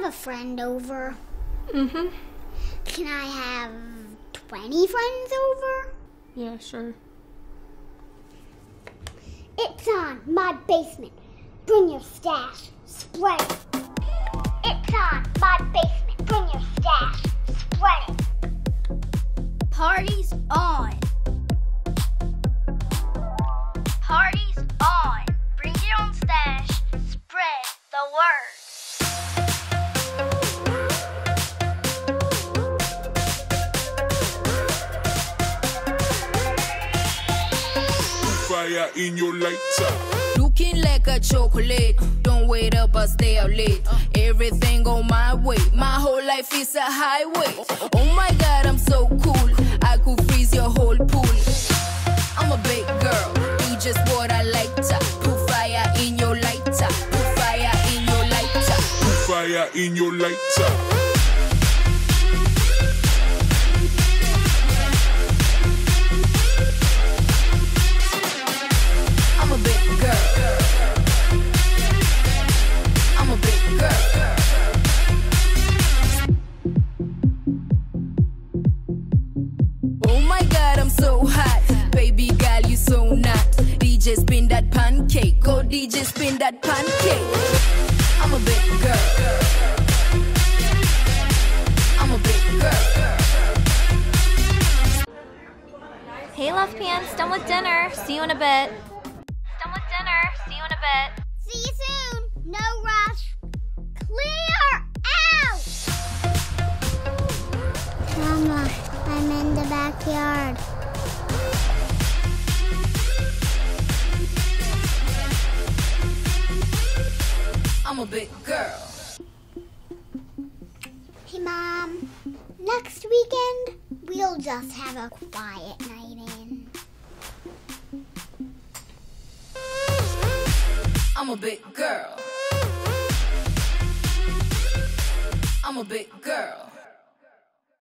have a friend over. Mm-hmm. Can I have 20 friends over? Yeah, sure. It's on my basement. Bring your stash. Spread it. It's on my basement. Bring your stash. Spread it. Party's on. Party's on. Bring your own stash. Spread the word. Fire in your lighter. Looking like a chocolate. Don't wait up or stay out late. Everything on my way. My whole life is a highway. Oh my God, I'm so cool. I could freeze your whole pool. I'm a big girl. You just what I like to. Put fire in your lighter. Put fire in your lighter. Put fire in your lighter. DJ spin that pancake, go DJ spin that pancake. I'm a big girl. I'm a big girl. Hey Love Pants, done with dinner. See you in a bit. Done with dinner. See you in a bit. See you soon. No rush. Clear out. Mama, I'm in the backyard. I'm a big girl. Hey, Mom. Next weekend, we'll just have a quiet night in. I'm a big girl. I'm a big girl.